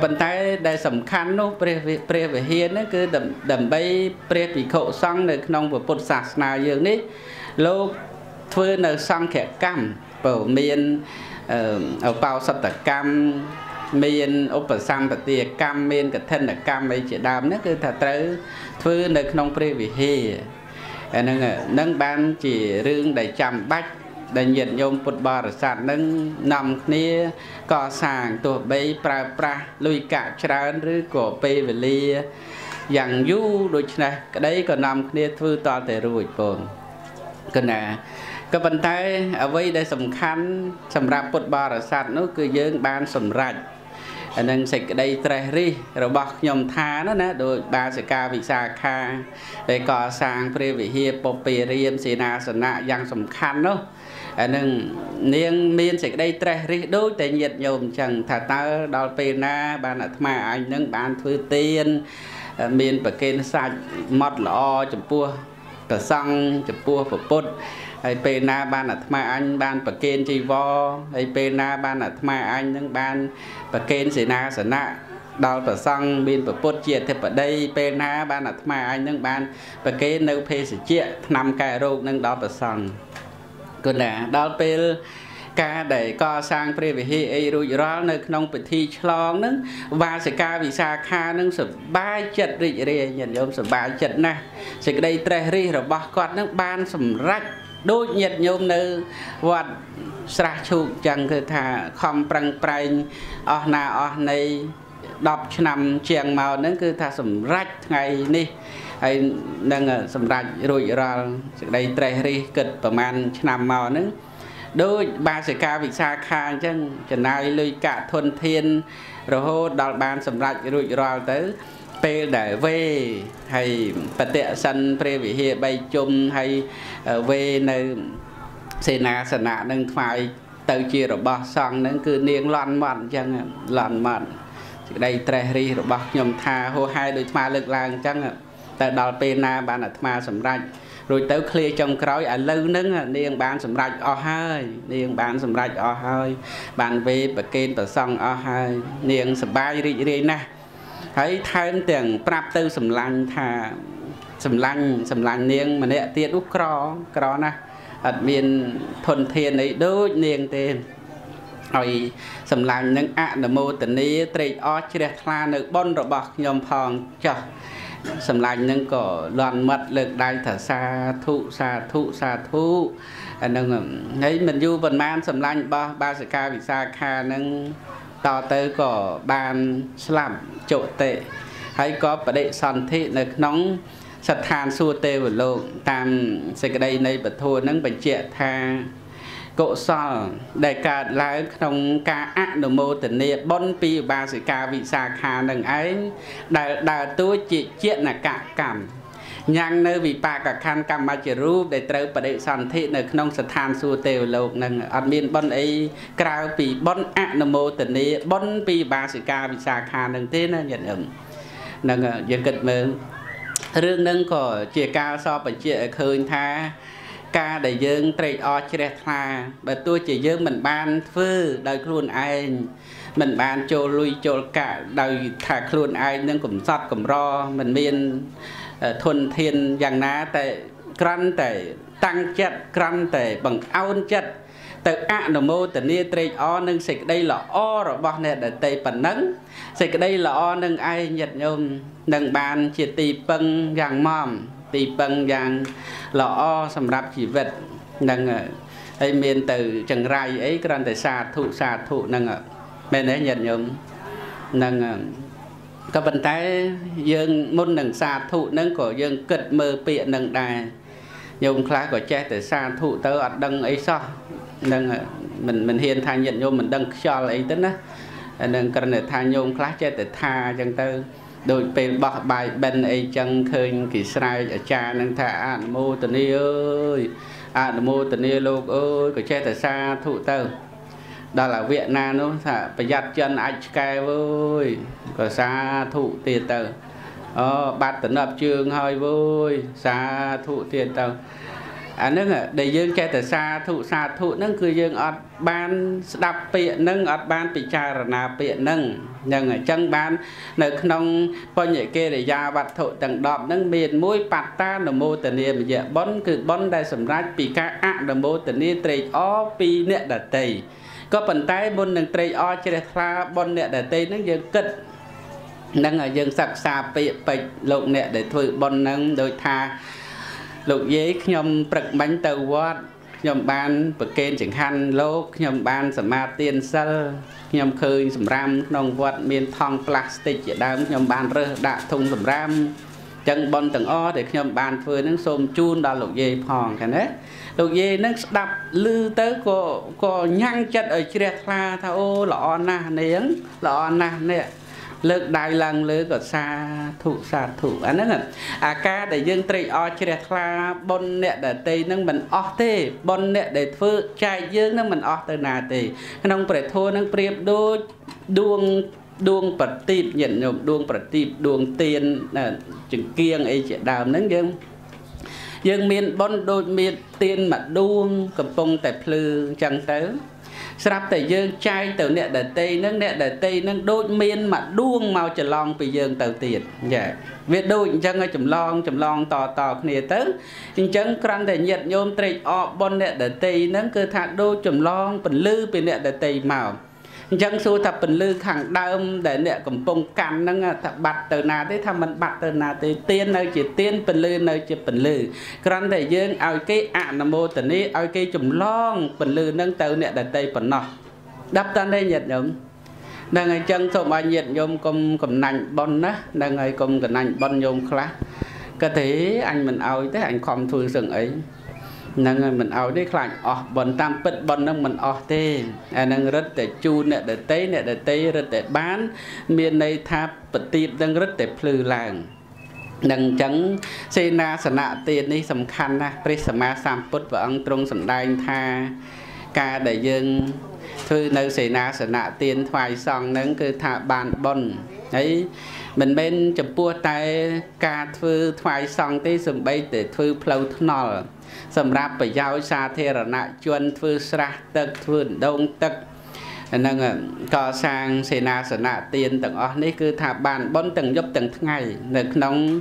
Bần tay đại sầm khăn nó pre về hiền nó cứ đầm bay pre bị khổ sang được nông vào bột sạc nào dường đấy lúc thưa nó sang khẻ cam bảo miền ở bao sập tạc cam miền ốp ở sang tạc tiề cam miền cái thân tạc cam mấy chị đam nó cứ thà tới thưa nó nông pre về hiền nâng ban chỉ riêng để chăm bách để nhận nhôm bột bò ở sàn nâng nằm nia cò sàng tổ bay pra lui cả tràn rưỡi cổ bay về li dạng du đôi này cái đấy còn nằm nia thưa to thể ruồi phồng cái này các vận tải ở đây đây sầm khăn sầm rạp bột bò ở sàn nó cứ dưng ban sầm rạch nên sạch đây tre ri rồi bọc nhom tha nó nè đôi ba sợi ca vị sa kha để cò sàng pre vị hiệp bọc bì riêng xì na sơn nạ dạng sầm khăn đó nên niên miên sạch đây tre ri đôi tay nhiệt nhôm chẳng thà ta đòi pê na ban ở tham anh nâng ban thư tiên miên bậc kênh sạch mót lò chấm pua cả xăng chấm pua phổ bột ai pê na ban ở tham anh ban bậc kênh chi vo ai pê na ban ở tham anh nâng ban bậc kênh xì na sơn nạ đòi cả xăng miên phổ bột chia thêm ở đây pê na ban ở tham anh nâng ban bậc kênh nấu phê sỉ chia nằm cài râu nâng đòi cả xăng còn là đào pel ca để co sang pre về he rồi đó nơi nông bị thi chlong nứng và sẽ ca vì sa kha nứng sập ba chật rị rề nhận nhôm sập ba chật nè sẽ đây tre rì rồi bọc quạt nứng ban sầm rách đôi nhiệt nhôm nơi vật sra chuột chẳng cứ thà không prang prang ở na ở này đọc nằm chèn màu nứng cứ thà sầm rách ngày nè ai đang sầm rạch rồi ra đây tre ri kịch và man nằm màu nữa đôi ba sợi ca bị xa kha chân chân này lui cả thuần thiên rồi hô đào ban sầm rạch rồi ra tới pe để về hay tệ sân pre vị hệ bay chung hay về nơi sena sena nâng phải từ chia rồi bỏ xong nâng cứ niêng loạn mặn chân loạn mặn đây tre ri rồi bọc nhom tha hô hai đôi ma lực làng chân tại đào pena ban ở tham sầm rạch rồi tới clear trong cõi ở lâu nâng niên ban sầm rạch o hơi niên ban sầm rạch o hơi bàn về bậc kênh bậc song o hơi niên sầm bay rì rì nè thấy thêm tiền prap tư sầm lanh thà sầm lanh niên mà nè tiền úc cro nè ở miền thuần thiên ấy đôi niên tiền rồi sầm lanh nâng ạ nằm mô tình đi trịt o chìa la nợ bon rồi bọc nhom phong chờ sầm lạnh nâng cỏ loạn mật lực đại thở xa thụ nâng ấy mình du vận man sầm lạnh ba sợi ca bị xa kha nâng to tới cỏ ban làm chỗ tệ hay có vấn đề son thị lực nóng sật than xua tê vừa lộn tam sợi đây này bật thua nâng bệnh trệ tha cỗ so đại ca lái trong ca ác đồ mô tình niệm bon pi ba sự ca vị sa kha đằng ấy đà tôi chỉ chuyện là cả cảm nhang nơi vị ba cả khăn cảm mà chỉ rú để trâu và để sản thị nơi nông sạch than xua tèo lộc nằng admin bon ấy cao pi bon ác đồ mô tình niệm bon pi ba sự ca vị sa kha đằng thế nó nhận ứng nằng dân kịch mơ riêng nâng của chia cao so với chia khơi tha ca để dương trịt o chìa tha bởi tôi chỉ dương mình ban phư đời khuôn anh mình ban cho lui cho cả đời thả khuôn anh nhưng cũng sọt cũng ro mình miên thuần thiên rằng ná tại cran tại tăng chất cran tại bằng ôn chất từ mô tình yêu trịt o nâng xịt đây là o rồi bọc nè để tây phần nấng xịt đây là o nâng ai nhật nhôm nâng ban chỉ tì băng rằng mòm tì băng dạng lọ sầm rạp chỉ vật nâng ấy miền từ trần rai ấy còn từ xa thụ nâng bên đấy nhận nhung nâng các vận tải dương môn nâng xa thụ nâng của dương kịch mơ biện nâng đài nhung khá của che từ xa thụ tới ở đằng ấy so nâng mình hiền tha nhận nhung mình đăng cho lấy tính á nâng còn để tha nhung khá che từ tha chẳng tư đôi bên bọc bài bên ấy chân khơi kỳ sai ở cha nâng thả an mô tình yêu ơi an mô tình yêu lục ơi của che từ xa thụ tơ đó là Việt Nam nó thả phải giặt chân anh cay vui của xa thụ tiền tơ bát tấn lập trường hơi vui xa thụ tiền tơ à nương à để dương che từ xa thụ nương cứ dương ở ban đạp biển nương ở ban bị cha là nạp biển nương nhưng ở chân ban nơi nông con nhảy kia để già vật thụ tầng đọp nương biển mũi bạt ta đồng mô tần niệm dễ bón cứ bón đại sủng rách bị ca ạ đồng mô tần niệm tây ó pi nẹt đợt tây có phần tay bôn nương tây ó trên là bón nẹt đợt tây nương dương cất nương ở dương sặc xa bị bệnh lục nẹt để thôi bón nương đôi tha lục giấy nhom bật bánh tàu vót nhom ban bật kênh chỉnh han lô nhom ban sầm ma tiền sơ nhom khơi sầm ram nong vót miên thong plastic vậy đó nhom ban rơ đạ thùng sầm ram chân bon tầng o để nhom ban phơi nước sôm chun đo lục giấy phòn cái đấy lục giấy nước đập lư tới có nhang chất ở tre la thao lọ na nén lọ na nè lực đại lần lưới của xa thụ anh ấy à ca để dương tri o chia ra bon nẹt để tây nâng mình o tê bon nẹt để phơi trái dương nâng mình o tê nà tê nông bể thua nâng bể đôi đuông bật tịt nhận nhộm đuông bật tịt đuông tiền chừng kiêng ấy chuyện đào nâng dương dương miền bon đôi miền tiền mà đuông cầm bông tại phư chẳng tới sắp tới dương trai từ nẹt đợt tây nước nẹt đợt tây nước đôi miên mà đuông màu chầm long vì dương từ tiền vậy việc đôi chân ở chầm long to này tới chân căng để nhiệt nhôm tây o bon nẹt đợt tây nước cơ thà đôi chầm long bình lư vì nẹt đợt tây màu chân xu thập bình lư khẳng đâm để nẹt cầm bông càn nước thập bạt từ nà thế thà mình bạt từ nà từ tiên nơi chỉ tiên bình lư nơi chỉ bình lư căng để dương ao cái nam mô tịnh ý ao cái chầm long bình lư nâng từ nẹt đợt tây bình nọ đáp tan đây nhiệt nhung đang chân sổ mà nhiệt nhung cùng nành bon đó đang ngày cùng nành bon nhung khá cơ thể anh mình ao thế anh không thua sừng ấy đang ngày mình ao đấy lạnh ó bon tam bịch bon đang mình ó thế đang rất để chu nè để tây rất để bán miền này tháp bịch tiệp đang rất để phừ làng đang trắng xe na sẵn tiền đi sầm khăn na prisma sam put và ông trung sầm đai tha ca để dương thôi nơi xảy ra xảy ra tiền thoại xong nâng cứ thả bàn bồn ấy mình bên chụp bua tay ca thư thoại xong tới sầm bay để thư plau nol sầm ráp phải giao xa thế là nại chuyên thư sra tật thư đông tật nâng co sang xảy ra tiền tầng ó nấy cứ thả bàn bồn tầng giúp tầng ngày nâng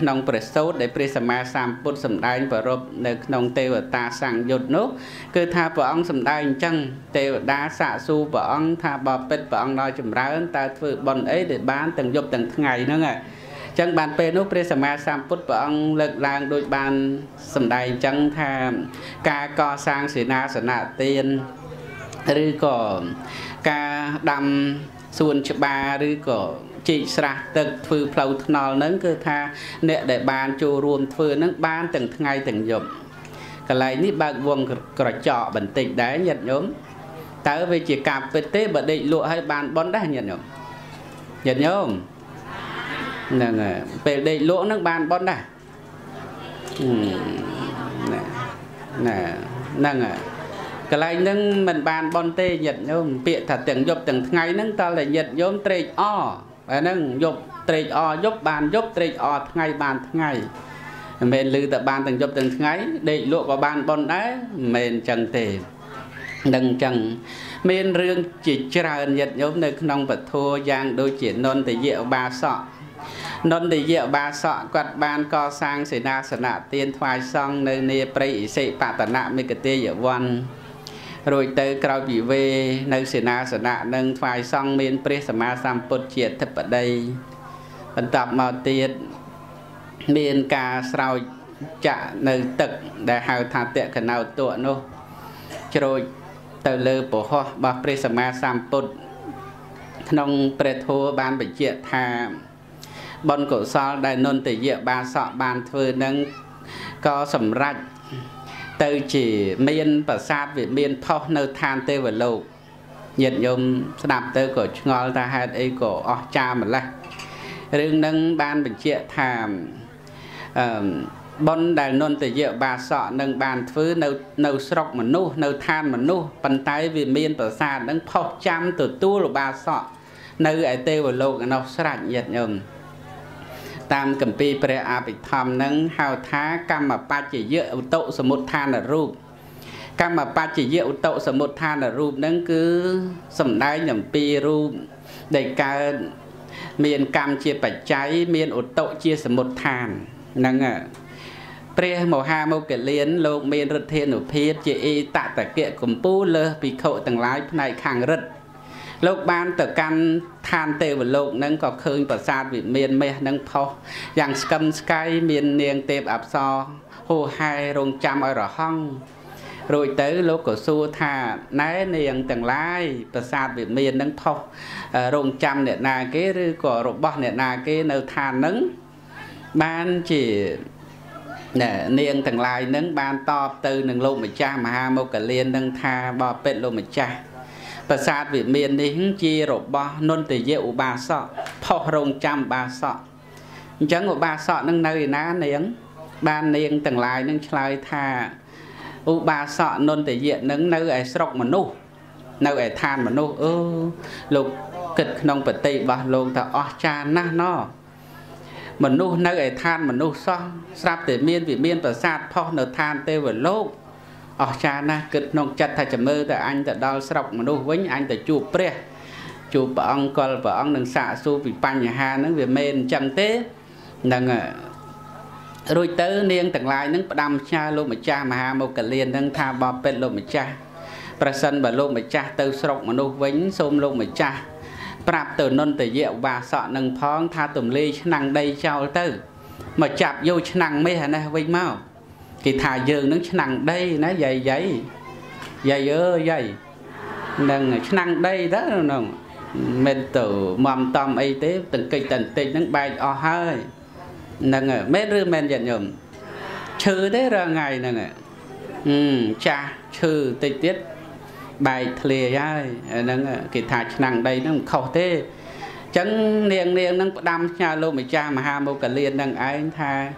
nông bớt sốt để bớt sầm ma sam bớt sầm đai và rộp nâng nông têu ta sang dột nước cứ tha vợ ông sầm đai chăng têu đá xạ su vợ ông tha bò pet vợ ông nói chầm ra ta thử bọn ấy để bán từng dột từng ngày nữa nghe chăng bàn pe nước bớt sầm ma sam bớt vợ ông lực lang đôi bàn sầm đai chăng tha ca co sang sena tiền rư cỏ ca đầm xuân ba rư cỏ chị sạ tật phư phâu nọ nấng cơ tha nẹ để bàn chùa ruộng phư nấng ban từng ngày từng dụm cái này ní bạn vùng cỏ trọ bình tĩnh đấy nhận nhóm tới về chỉ cạp về tế bật định lụa hay bàn bón đấy nhận nhóm là về định lỗ nấng bàn bón đấy nè cái này nâng mình bàn bon tê nhận nhóm bịa thật từng dụm từng ngày nâng ta là nhận nhóm tê o nâng dụp tê o dụp bàn dụp tê o ngày bàn ngày mình lư tập bàn từng dụp từng ngày để lụa vào bàn bon đấy mình chẳng tề đừng chẳng mình riêng chỉ chờ nhận nhóm nơi nông vật thua giang đôi chỉ non thì dịu ba sọ non để dịu ba sọ quạt bàn co sang sỉ na sỉ nạ tiên thoại xong nơi nề prei sị pạ tận nạ mê kê dịu văn rồi tới cầu bị về nơi sena nâng phai xong miền prisma samput triệt thập ở đây vận tập màu tiền miền cà sào chạ nơi tật để hào thà tệ khẩn nào tụa nô rồi tới lơ bổ hoa bà prisma samput nông preto ban bị triệt thà bon cổ so đại nôn tỷ diệu ba sọ ban phơi nâng co sầm rạch từ chỉ miên và sát về miên thọ nơi than tê và lâu nhiệt nhôm đạp tê của ngon ta hạt ấy của cha mà lại riêng nâng ban bình triệt thàm bon đài nôn từ diệu bà sọ nâng bàn thứ nâu sọc mà nu nâu than mà nu bàn tay về miên và sát nâng thọ trăm từ tu là bà sọ nơi ấy tê và lâu nó sạch nhiệt nhôm tam cầm pi preapithom nâng hào thá cam mà ba chỉ dựa tụ số một than là rùm cam mà ba chỉ dựa tụ số một than là rùm nâng cứ sầm đai nhầm pi rùm để cả miền cam chia bạch cháy miền ổn tụ chia số một than nâng à pre màu ha màu kẻ liên lộc miền rực thiên nổi phi chỉ y tạ tạ kệ cùng pu lơ bị khẩu tầng lái này khang rực lúc ban từ căn than tê và lục nâng có khơi và xa vị miền mê nâng phô dạng cầm sky miền niềng tệp áp so hồ hai rồng trăm ở rõ hông rồi tới lúc của xua thà náy niềng tầng lai và xa vị miền nâng phô rồng trăm nè nà cái của rộng bọt nè nà cái nơi than nâng ban chỉ nè niềng tầng lai nâng ban to từ nâng lục mà cha mà ha mô cả liên nâng tha bò bệnh lục mà cha và sát vị miền đi chia rộp bó nôn từ dịu ba sọ phô rồng trăm ba sọ chẳng có ba sọ nâng nơi ná nếng ban nêng tầng lại nâng chơi thà u ba sọ nôn từ diện nâng nơi ấy sọc mà nô nơi ấy than mà nô lục kịch nông vật tị bó lông ta o cha na nó mà nô nơi ấy than mà nô so sắp từ miền vị miền và sát phô nợ than tê và lốc ở cha na kịch nông chặt thay chậm mơ tại anh tại đào sọc mà đu vĩnh anh tại chụp pre chụp ông coi vợ ông đừng xả su vì pan nhà hà nắng về men chậm té đừng rồi tới niên tận lại nắng đam cha luôn mà cha mà hà một cái liền nắng tha bò bên luôn mà cha prasan bờ luôn mà cha từ sọc mà đu vĩnh xôm luôn mà cha prap từ non từ dẹo và sọ nâng phong tha tùm ly năng đây trao từ mà chạp vô năng mấy hà na vĩnh mau thì thà dương nó năng đây nó dày dày dày dày nâng năng đây đó nồng mình tự mầm tầm y tế từng cây từng tinh nâng bay o hơi nâng mấy rư men dần nhầm chư thế ra ngày nâng cha chư tinh tiết bài thề ra nâng kỳ thà năng đây nó khẩu thế chẳng niềng nâng đam cha luôn mà cha mà ha mô cả liền nâng ai tha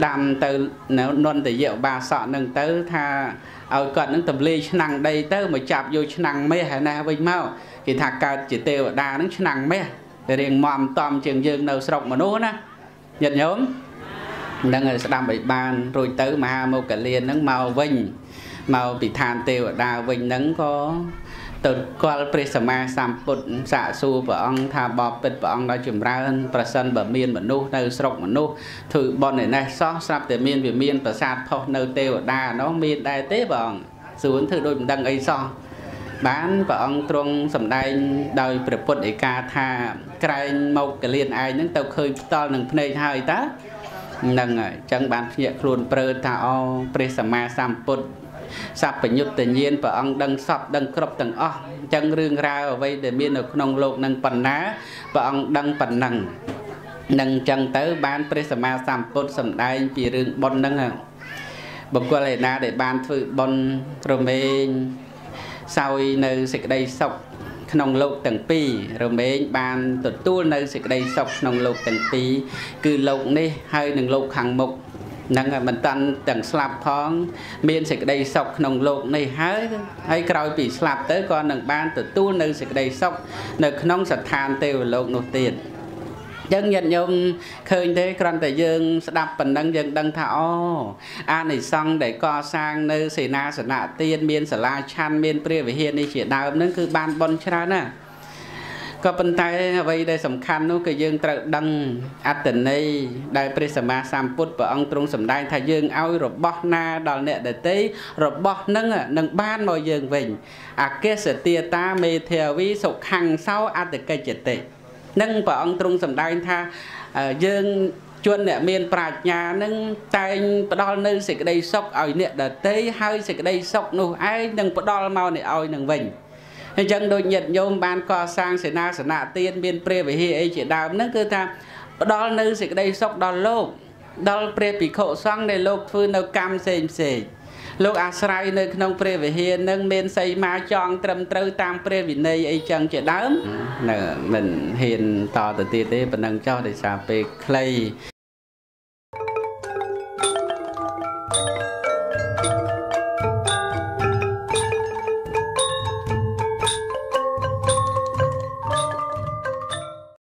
đam từ nếu non từ dẹo bà sọ nâng tới tha ở cận nâng tầm ly năng đây tới mà chạp vô năng mê hay na vinh mau thì thà cả chỉ tiêu ở đa nâng năng mê để riêng mòm tòm trường dương đầu sọc mà nô na nhật nhóm nâng ở đam bảy bàn rồi tới mà ha mô cả liền nâng màu vinh màu bị than tiêu ở đa vinh nâng có từ qua Prisma Samput xạ su và ông tha bò bịt và ông đã chìm ra hơn Prasan và miền và nu nơi sọc và nu thử bọn này này so sắp từ miền về miền và sạt phô nơi tiêu đà nó miền đại tế và ông xuống thử đôi đăng ấy so bán và ông trong sầm đai đời Priput để ca tha cài màu cái liền ai những tàu khơi to nâng này hai tá nâng chẳng bán nhẹ luôn prơ tha Prisma Samput sắp phải nhục tự nhiên và ông đang sắp đang khóc từng o chân rương ra ở vây để miên được nông lục nâng phần ná và ông đang phần nâng nâng chân tới ban Prisma Samput sầm đai vì rương bon nâng à bậc qua lại na để ban phự bon rồi mình sau nơi sẽ đây sọc nông lục từng pi rồi mình ban tụt tu nơi sẽ đây sọc nông lục từng pi cứ lục đi hai nâng lục hàng mục năng mình tăng từng slap phong miền sạch đầy sọc nồng lộn này hái hay cào bị slap tới con nâng ban từ tu nơi sạch đầy sọc nâng nông sạch than tiêu lộn nộp tiền dân nhận nhung khơi thế còn tại dương đạp phần năng dân đăng thảo an này xong để co sang nơi xì na sạch nạ tiền miền sạch la chan miền pre về hiền đi chỉ đào nâng cứ ban bon chán à có bên tay vậy đây sầm khăn nó cái dương tự đăng Atene đại Prisma Samput và ông trung sầm đại thay dương ao robot na đòn nẹt để tí robot nâng nâng ban mọi dương vịnh cái sự tia ta mê theo ví dụ hàng sau Atene chỉ tệ nâng và ông trung sầm đại tha dương chuyên nẹt miền Prach nhà nâng tay đòn nơi xịt đây sọc ở nẹt để tí hơi xịt đây sọc nô ai nâng đòn mau nẹt ao nâng vịnh chân đôi nhật nhôm ban co sang sẽ na sẽ nạ tiên biên pre về hi chỉ đào nước cơ ta đó nơi sẽ đây sọc đó lô đó pre bị khổ xoang này lô phư nâu cam xem xề lô asrai nơi nông pre về hi nâng men xây má chọn trầm trâu tam pre vì nơi ấy chân chỉ đám mình hiền to từ tia tế và nâng cho để xả về clay